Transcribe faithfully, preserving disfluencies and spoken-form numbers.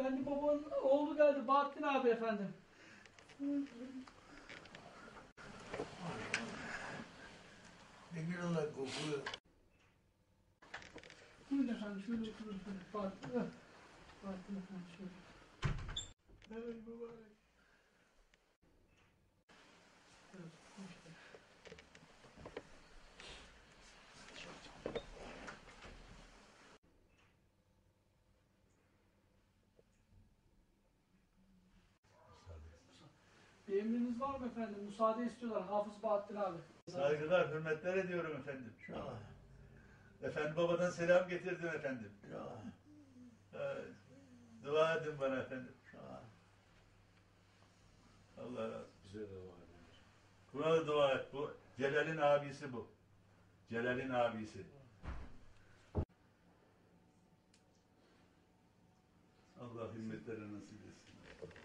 Efendi babanın oğlu geldi, Bahattin abi efendim. Ne güzel lan kokuyor. Buyurun efendim, şöyle otururuz. Bahattin efendim, şöyle. Hey mübarek. Bir emriniz var mı efendim? Müsaade istiyorlar. Hafız Bahaeddin abi. Saygılar, hürmetler ediyorum efendim. Ya. Efendim babadan selam getirdim efendim. Ya. Evet. Dua edin bana efendim. Ya. Allah razı olsun. Bize de dua edin. Buna da dua et. Bu Celal'in abisi bu. Celal'in abisi. Allah himmetlerine nasip etsin.